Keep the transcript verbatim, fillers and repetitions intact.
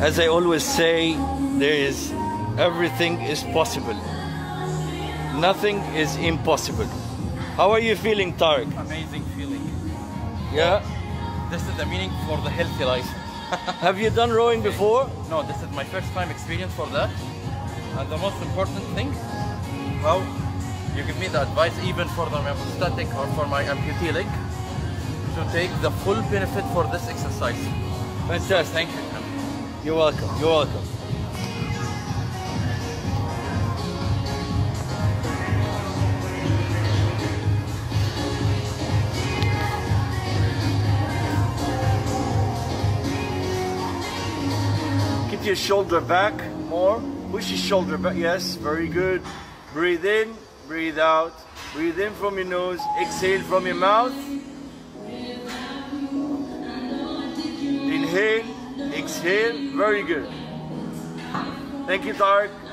As I always say, there is everything is possible. Nothing is impossible. How are you feeling, Tarek? Amazing feeling. Yeah? This is the meaning for the healthy license. Have you done rowing before? No, this is my first time experience for that. And the most important thing, how you give me the advice even for the static or for my amputee leg to take the full benefit for this exercise. Fantastic. Thank you. You're welcome. You're welcome. Get your shoulder back more. Push your shoulder back. Yes, very good. Breathe in, breathe out. Breathe in from your nose, exhale from your mouth. Inhale, exhale. Very good. Thank you, Tarek.